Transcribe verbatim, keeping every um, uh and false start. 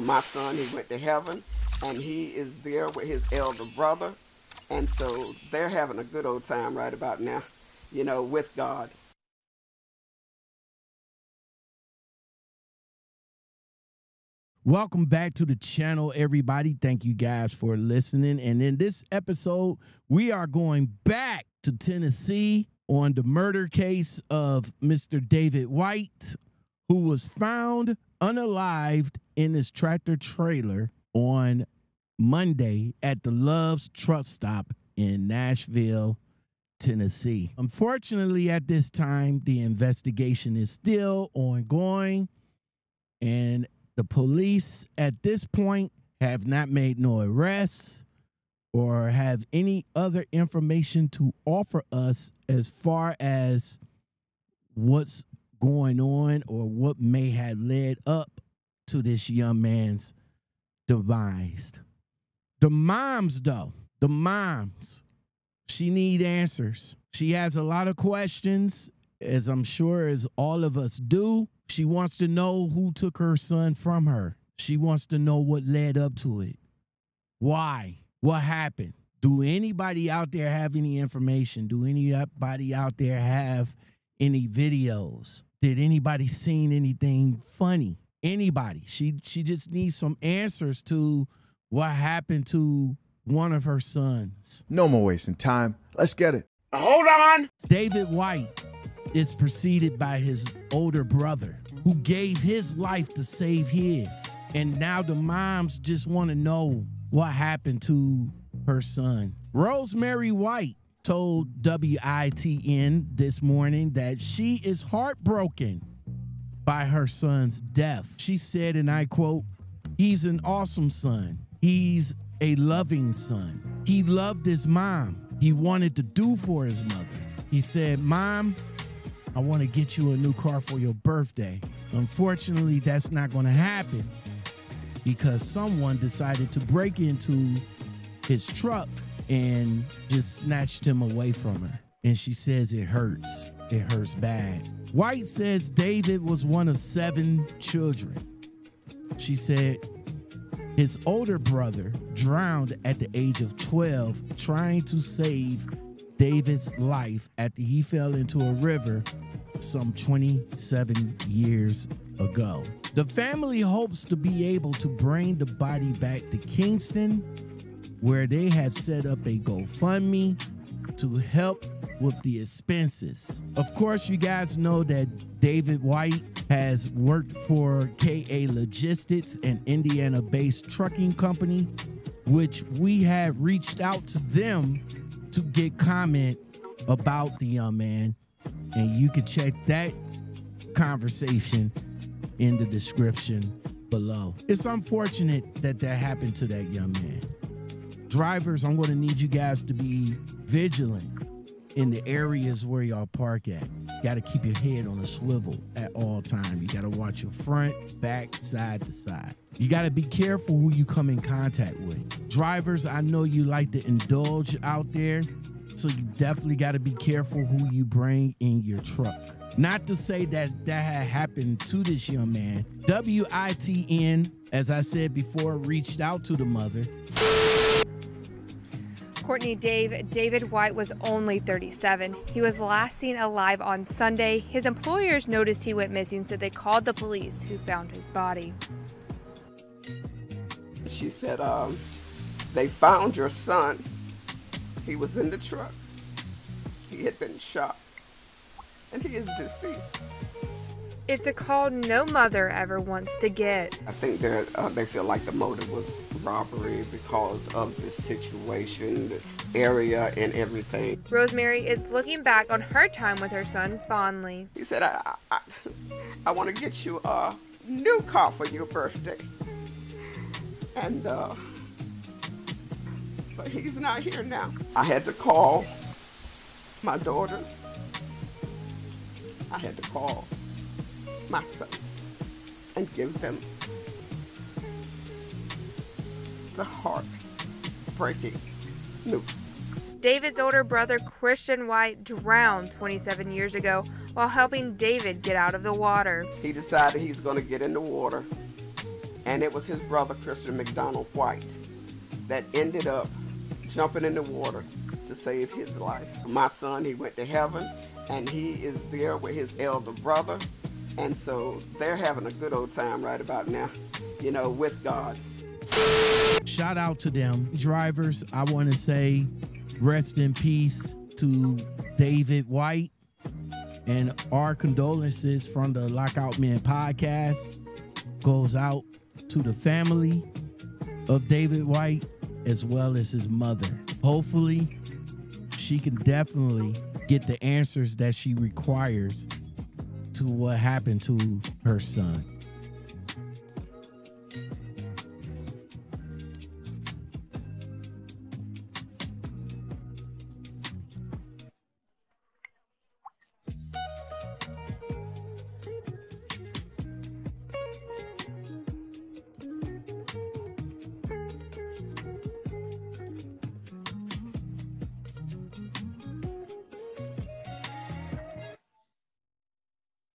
my son, he went to heaven, and he is there with his elder brother. And so they're having a good old time right about now, you know, with God. Welcome back to the channel, everybody. Thank you guys for listening. And in this episode, we are going back to Tennessee on the murder case of Mister David White, who was found unalived in his tractor trailer on Monday at the Love's Truck Stop in Nashville, Tennessee. Unfortunately, at this time, the investigation is still ongoing, and the police at this point have not made no arrests or have any other information to offer us as far as what's going on or what may have led up to this young man's demise. The moms, though, the moms, she needs answers. She has a lot of questions, as I'm sure as all of us do. She wants to know who took her son from her. She wants to know what led up to it. Why? What happened? Do anybody out there have any information? Do anybody out there have any videos? Did anybody seen anything funny? Anybody? She, she just needs some answers to what happened to one of her sons. No more wasting time. Let's get it. Hold on. David White is preceded by his older brother, who gave his life to save his. And now the moms just want to know what happened to her son. Rosemary White told W I T N this morning that she is heartbroken by her son's death. She said, and I quote, "He's an awesome son. He's a loving son. He loved his mom. He wanted to do for his mother. He said, 'Mom, I want to get you a new car for your birthday.' Unfortunately, that's not going to happen because someone decided to break into his truck and just snatched him away from her." And she says it hurts. It hurts bad. White says David was one of seven children. She said his older brother drowned at the age of twelve trying to save David's life after he fell into a river some twenty-seven years ago. The family hopes to be able to bring the body back to Kingston, where they have set up a GoFundMe to help with the expenses. Of course, you guys know that David White has worked for K A Logistics, an Indiana-based trucking company, which we have reached out to them to get comment about the young man, and you can check that conversation in the description below. It's unfortunate that that happened to that young man. Drivers, I'm going to need you guys to be vigilant in the areas where y'all park at. You got to keep your head on a swivel at all times. You got to watch your front, back, side to side. You got to be careful who you come in contact with. Drivers, I know you like to indulge out there, so you definitely got to be careful who you bring in your truck. Not to say that that had happened to this young man. W I T N, as I said before, reached out to the mother. Courtney Dave, David White was only thirty-seven. He was last seen alive on Sunday. His employers noticed he went missing, so they called the police, who found his body. She said, um, "They found your son. He was in the truck. He had been shot, and he is deceased." It's a call no mother ever wants to get. I think that uh, they feel like the motive was robbery because of the situation, the area, and everything. Rosemary is looking back on her time with her son fondly. He said, I, I, I want to get you a new car for your birthday. And, uh, but he's not here now. I had to call my daughters. I had to call my sons and give them the heart-breaking news. David's older brother, Christian White, drowned twenty-seven years ago while helping David get out of the water. He decided he's going to get in the water and it was his brother Christian McDonald White that ended up jumping in the water to save his life. My son, he went to heaven, and he is there with his elder brother, and so they're having a good old time right about now, you know, with God. Shout out to them. Drivers, I want to say rest in peace to David White, and our condolences from the Lockout Men podcast goes out to the family of David White as well as his mother. Hopefully, she can definitely get the answers that she requires to what happened to her son.